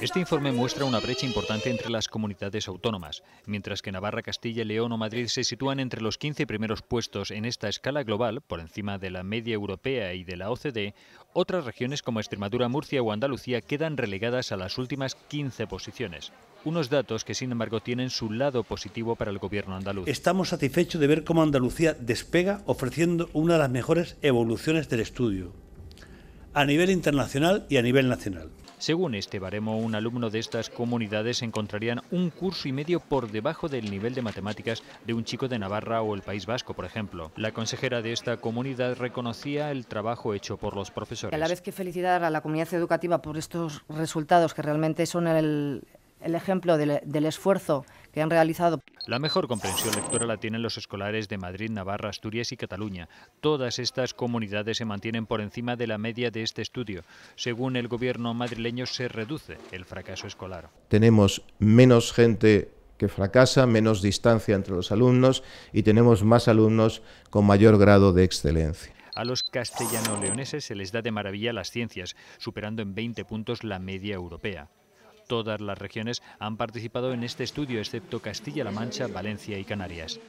Este informe muestra una brecha importante entre las comunidades autónomas. Mientras que Navarra, Castilla y León o Madrid se sitúan entre los 15 primeros puestos en esta escala global, por encima de la media europea y de la OCDE, otras regiones como Extremadura, Murcia o Andalucía quedan relegadas a las últimas 15 posiciones. Unos datos que, sin embargo, tienen su lado positivo para el gobierno andaluz. Estamos satisfechos de ver cómo Andalucía despega, ofreciendo una de las mejores evoluciones del estudio, a nivel internacional y a nivel nacional. Según este baremo, un alumno de estas comunidades encontrarían un curso y medio por debajo del nivel de matemáticas de un chico de Navarra o el País Vasco, por ejemplo. La consejera de esta comunidad reconocía el trabajo hecho por los profesores. A la vez que felicitar a la comunidad educativa por estos resultados, que realmente son el ejemplo del esfuerzo que han realizado. La mejor comprensión lectora la tienen los escolares de Madrid, Navarra, Asturias y Cataluña. Todas estas comunidades se mantienen por encima de la media de este estudio. Según el gobierno madrileño, se reduce el fracaso escolar. Tenemos menos gente que fracasa, menos distancia entre los alumnos y tenemos más alumnos con mayor grado de excelencia. A los castellano-leoneses se les da de maravilla las ciencias, superando en 20 puntos la media europea. Todas las regiones han participado en este estudio, excepto Castilla-La Mancha, Valencia y Canarias.